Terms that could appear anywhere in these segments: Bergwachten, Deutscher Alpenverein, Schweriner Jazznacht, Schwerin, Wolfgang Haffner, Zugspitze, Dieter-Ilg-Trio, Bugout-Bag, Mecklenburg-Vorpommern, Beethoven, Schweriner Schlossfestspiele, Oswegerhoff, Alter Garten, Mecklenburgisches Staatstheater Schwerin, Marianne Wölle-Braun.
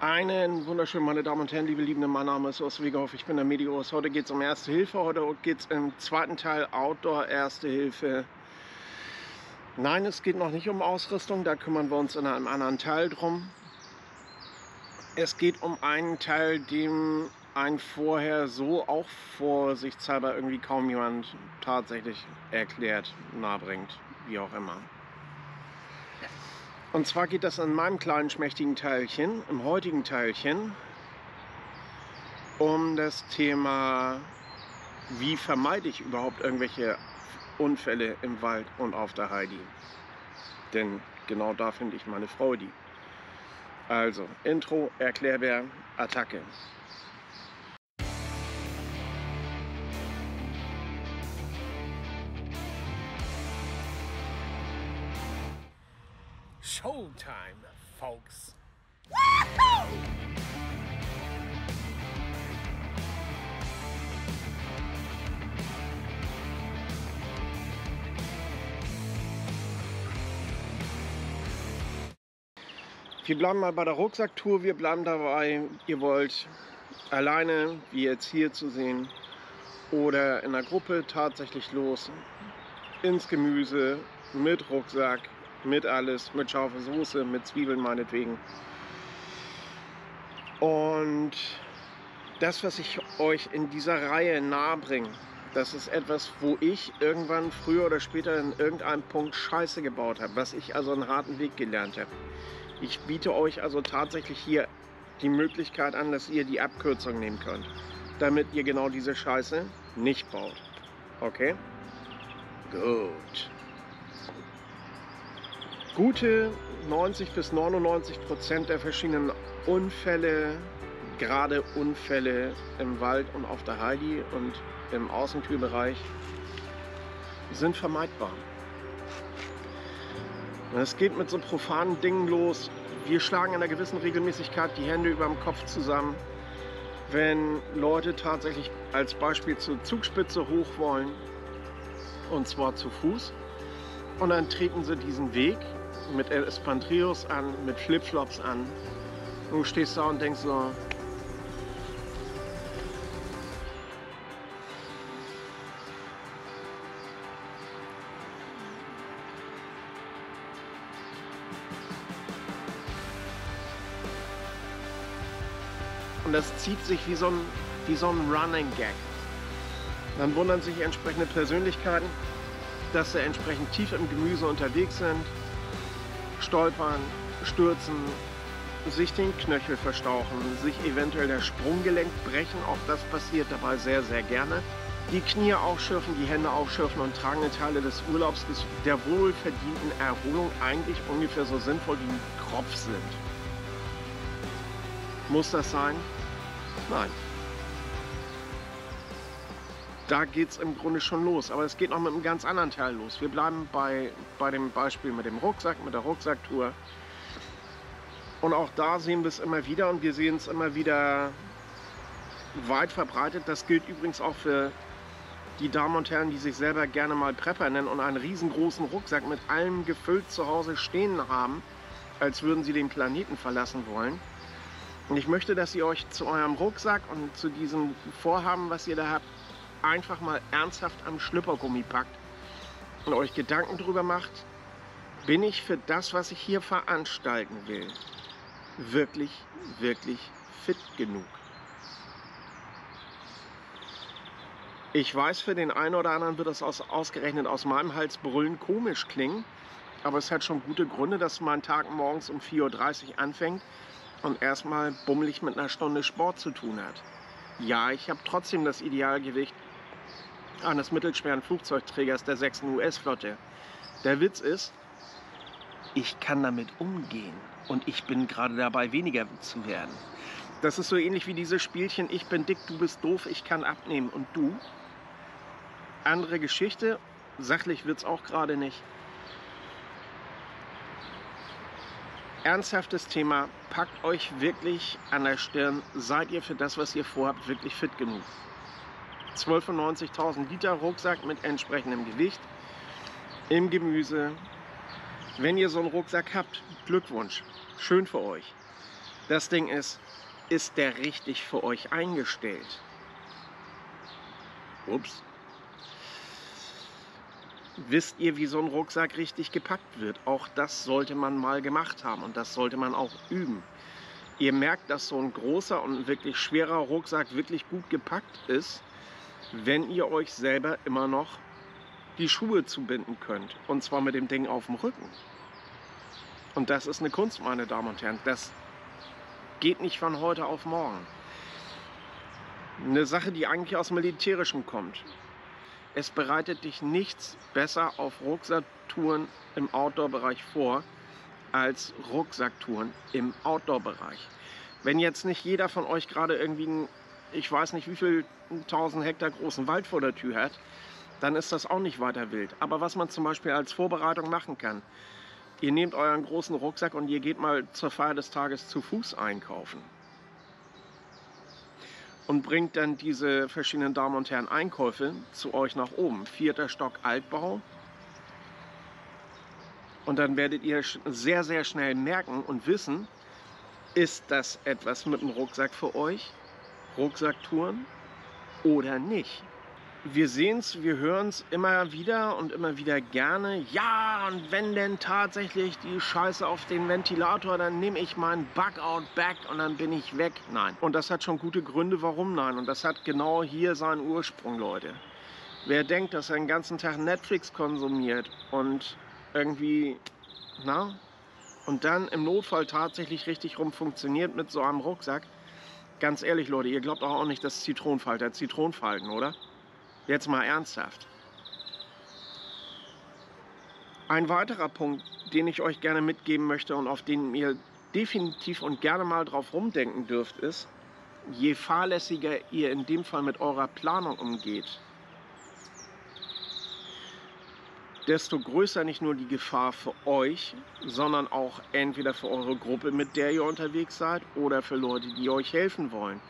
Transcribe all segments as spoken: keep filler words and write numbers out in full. Einen wunderschönen, meine Damen und Herren, liebe Liebenden, mein Name ist Oswegerhoff, ich bin der Medios. Heute geht es um Erste Hilfe, heute geht es im zweiten Teil Outdoor Erste Hilfe. Nein, es geht noch nicht um Ausrüstung, da kümmern wir uns in einem anderen Teil drum. Es geht um einen Teil, dem ein vorher so auch vorsichtshalber irgendwie kaum jemand tatsächlich erklärt, nahebringt, wie auch immer. Und zwar geht das in meinem kleinen, schmächtigen Teilchen, im heutigen Teilchen, um das Thema, wie vermeide ich überhaupt irgendwelche Unfälle im Wald und auf der Heidi. Denn genau da finde ich meine Freude. Also, Intro, Erklärbär, Attacke. Showtime, folks! Woohoo! Wir bleiben mal bei der Rucksacktour, wir bleiben dabei, ihr wollt alleine, wie jetzt hier zu sehen, oder in der Gruppe tatsächlich los, ins Gemüse, mit Rucksack, mit alles, mit scharfer Soße, mit Zwiebeln meinetwegen. Und das, was ich euch in dieser Reihe nahe bringe, das ist etwas, wo ich irgendwann früher oder später in irgendeinem Punkt Scheiße gebaut habe, was ich also einen harten Weg gelernt habe. Ich biete euch also tatsächlich hier die Möglichkeit an, dass ihr die Abkürzung nehmen könnt, damit ihr genau diese Scheiße nicht baut. Okay? Gut. Gute neunzig bis neunundneunzig Prozent der verschiedenen Unfälle, gerade Unfälle im Wald und auf der Heidi und im Außentürbereich, sind vermeidbar. Es geht mit so profanen Dingen los. Wir schlagen in einer gewissen Regelmäßigkeit die Hände über dem Kopf zusammen, wenn Leute tatsächlich als Beispiel zur Zugspitze hoch wollen, und zwar zu Fuß. Und dann treten sie diesen Weg mit Espantrios an, mit Flipflops an. Und du stehst da und denkst so, und das zieht sich wie so ein, wie so ein Running Gag. Dann wundern sich entsprechende Persönlichkeiten, dass sie entsprechend tief im Gemüse unterwegs sind, stolpern, stürzen, sich den Knöchel verstauchen, sich eventuell das Sprunggelenk brechen, auch das passiert dabei sehr, sehr gerne. Die Knie aufschürfen, die Hände aufschürfen und tragende Teile des Urlaubs, des, der wohlverdienten Erholung eigentlich ungefähr so sinnvoll wie ein Kropf sind. Muss das sein? Nein. Da geht es im Grunde schon los, aber es geht noch mit einem ganz anderen Teil los. Wir bleiben bei, bei dem Beispiel mit dem Rucksack, mit der Rucksacktour. Und auch da sehen wir es immer wieder und wir sehen es immer wieder weit verbreitet. Das gilt übrigens auch für die Damen und Herren, die sich selber gerne mal Prepper nennen und einen riesengroßen Rucksack mit allem gefüllt zu Hause stehen haben, als würden sie den Planeten verlassen wollen. Und ich möchte, dass ihr euch zu eurem Rucksack und zu diesem Vorhaben, was ihr da habt, einfach mal ernsthaft am Schlüppergummi packt und euch Gedanken darüber macht, bin ich für das, was ich hier veranstalten will, wirklich, wirklich fit genug? Ich weiß, für den einen oder anderen wird das aus, ausgerechnet aus meinem Hals brüllen komisch klingen, aber es hat schon gute Gründe, dass mein Tag morgens um vier Uhr dreißig anfängt und erstmal bummelig mit einer Stunde Sport zu tun hat. Ja, ich habe trotzdem das Idealgewicht eines mittelschweren Flugzeugträgers der sechsten U S Flotte. Der Witz ist, ich kann damit umgehen und ich bin gerade dabei, weniger zu werden. Das ist so ähnlich wie dieses Spielchen, ich bin dick, du bist doof, ich kann abnehmen und du? Andere Geschichte, sachlich wird's auch gerade nicht. Ernsthaftes Thema, packt euch wirklich an der Stirn, seid ihr für das, was ihr vorhabt, wirklich fit genug. zwölfundneunzigtausend Liter Rucksack mit entsprechendem Gewicht im Gemüse. Wenn ihr so einen Rucksack habt, Glückwunsch, schön für euch. Das Ding ist, ist der richtig für euch eingestellt? Ups. Wisst ihr, wie so ein Rucksack richtig gepackt wird? Auch das sollte man mal gemacht haben und das sollte man auch üben. Ihr merkt, dass so ein großer und wirklich schwerer Rucksack wirklich gut gepackt ist, wenn ihr euch selber immer noch die Schuhe zubinden könnt. Und zwar mit dem Ding auf dem Rücken. Und das ist eine Kunst, meine Damen und Herren. Das geht nicht von heute auf morgen. Eine Sache, die eigentlich aus Militärischem kommt. Es bereitet dich nichts besser auf Rucksacktouren im Outdoor-Bereich vor, als Rucksacktouren im Outdoor-Bereich. Wenn jetzt nicht jeder von euch gerade irgendwie einen, ich weiß nicht wie viel, tausend Hektar großen Wald vor der Tür hat, dann ist das auch nicht weiter wild. Aber was man zum Beispiel als Vorbereitung machen kann, ihr nehmt euren großen Rucksack und ihr geht mal zur Feier des Tages zu Fuß einkaufen. Und bringt dann diese verschiedenen Damen und Herren Einkäufe zu euch nach oben. Vierter Stock Altbau. Und dann werdet ihr sehr, sehr schnell merken und wissen, ist das etwas mit dem Rucksack für euch? Rucksacktouren oder nicht? Wir sehen es, wir hören es immer wieder und immer wieder gerne. Ja, und wenn denn tatsächlich die Scheiße auf den Ventilator, dann nehme ich meinen Bugout-Bag und dann bin ich weg. Nein. Und das hat schon gute Gründe, warum nein. Und das hat genau hier seinen Ursprung, Leute. Wer denkt, dass er den ganzen Tag Netflix konsumiert und irgendwie, na, und dann im Notfall tatsächlich richtig rum funktioniert mit so einem Rucksack. Ganz ehrlich, Leute, ihr glaubt auch nicht, dass Zitronenfalter Zitronenfalten, oder? Jetzt mal ernsthaft. Ein weiterer Punkt, den ich euch gerne mitgeben möchte und auf den ihr definitiv und gerne mal drauf rumdenken dürft, ist, je fahrlässiger ihr in dem Fall mit eurer Planung umgeht, desto größer nicht nur die Gefahr für euch, sondern auch entweder für eure Gruppe, mit der ihr unterwegs seid, oder für Leute, die euch helfen wollen.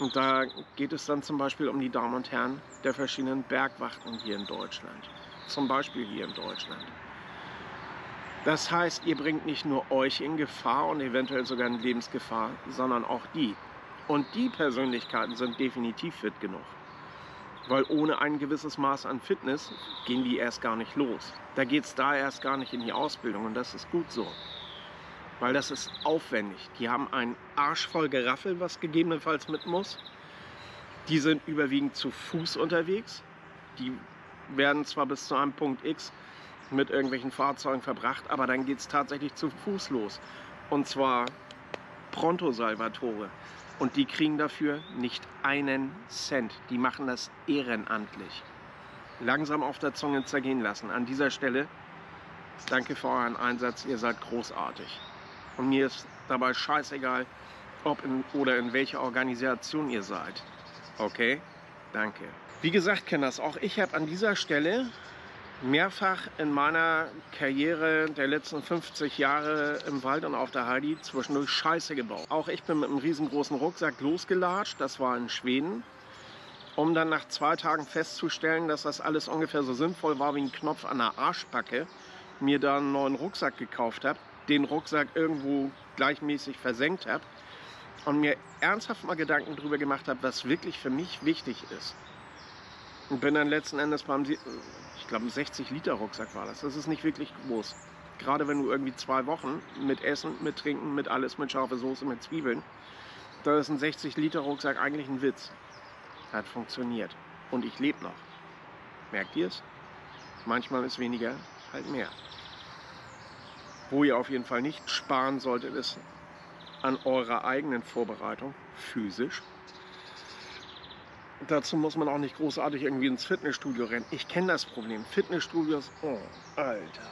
Und da geht es dann zum Beispiel um die Damen und Herren der verschiedenen Bergwachten hier in Deutschland. Zum Beispiel hier in Deutschland. Das heißt, ihr bringt nicht nur euch in Gefahr und eventuell sogar in Lebensgefahr, sondern auch die. Und die Persönlichkeiten sind definitiv fit genug. Weil ohne ein gewisses Maß an Fitness gehen die erst gar nicht los. Da geht es da erst gar nicht in die Ausbildung und das ist gut so. Weil das ist aufwendig. Die haben einen Arsch voll Geraffel, was gegebenenfalls mit muss. Die sind überwiegend zu Fuß unterwegs. Die werden zwar bis zu einem Punkt X mit irgendwelchen Fahrzeugen verbracht, aber dann geht es tatsächlich zu Fuß los. Und zwar pronto salvatore. Und die kriegen dafür nicht einen Cent. Die machen das ehrenamtlich. Langsam auf der Zunge zergehen lassen. An dieser Stelle, danke für euren Einsatz. Ihr seid großartig. Und mir ist dabei scheißegal, ob in, oder in welcher Organisation ihr seid. Okay? Danke. Wie gesagt, Kinders, auch ich habe an dieser Stelle mehrfach in meiner Karriere der letzten fünfzig Jahre im Wald und auf der Heidi zwischendurch Scheiße gebaut. Auch ich bin mit einem riesengroßen Rucksack losgelatscht, das war in Schweden, um dann nach zwei Tagen festzustellen, dass das alles ungefähr so sinnvoll war wie ein Knopf an der Arschbacke, mir da einen neuen Rucksack gekauft habe, den Rucksack irgendwo gleichmäßig versenkt habe und mir ernsthaft mal Gedanken darüber gemacht habe, was wirklich für mich wichtig ist. Und bin dann letzten Endes beim, ich glaube, ein sechzig Liter Rucksack war das. Das ist nicht wirklich groß. Gerade wenn du irgendwie zwei Wochen mit Essen, mit Trinken, mit alles, mit scharfer Soße, mit Zwiebeln, da ist ein sechzig Liter Rucksack eigentlich ein Witz. Hat funktioniert. Und ich lebe noch. Merkt ihr es? Manchmal ist weniger halt mehr. Wo ihr auf jeden Fall nicht sparen solltet, ist an eurer eigenen Vorbereitung, physisch. Dazu muss man auch nicht großartig irgendwie ins Fitnessstudio rennen. Ich kenne das Problem. Fitnessstudios, oh, Alter.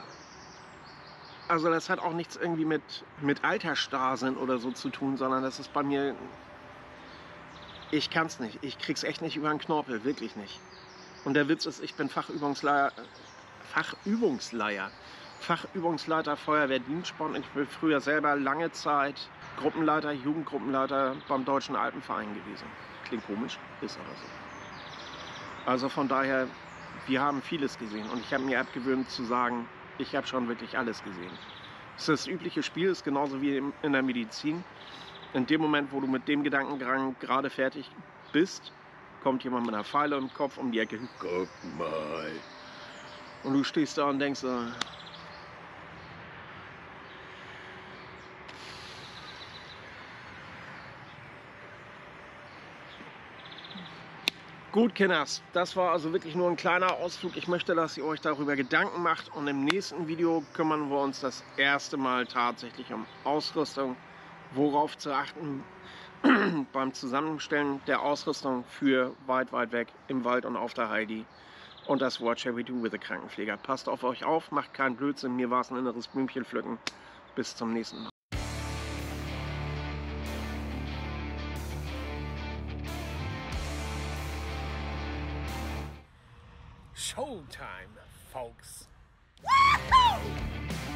Also das hat auch nichts irgendwie mit, mit Altersstarrsinn oder so zu tun, sondern das ist bei mir, ich kann es nicht. Ich krieg's echt nicht über den Knorpel, wirklich nicht. Und der Witz ist, ich bin Fachübungsleier, Fachübungsleier. Fachübungsleiter Feuerwehrdienstsport. Ich bin früher selber lange Zeit Gruppenleiter, Jugendgruppenleiter beim Deutschen Alpenverein gewesen. Klingt komisch, ist aber so. Also von daher, wir haben vieles gesehen und ich habe mir abgewöhnt zu sagen, ich habe schon wirklich alles gesehen. Das, ist das übliche Spiel, ist genauso wie in der Medizin. in dem Moment, wo du mit dem Gedankengang gerade fertig bist, kommt jemand mit einer Pfeile im Kopf um die Ecke. Guck mal. Und du stehst da und denkst, ah, gut, Kinders, das war also wirklich nur ein kleiner Ausflug. Ich möchte, dass ihr euch darüber Gedanken macht. Und im nächsten Video kümmern wir uns das erste Mal tatsächlich um Ausrüstung. Worauf zu achten beim Zusammenstellen der Ausrüstung für weit, weit weg im Wald und auf der Heidi. Und das What Shall We Do with the Krankenpfleger. Passt auf euch auf, macht keinen Blödsinn. Mir war es ein inneres Blümchen pflücken. Bis zum nächsten Mal. Showtime, folks. Woohoo!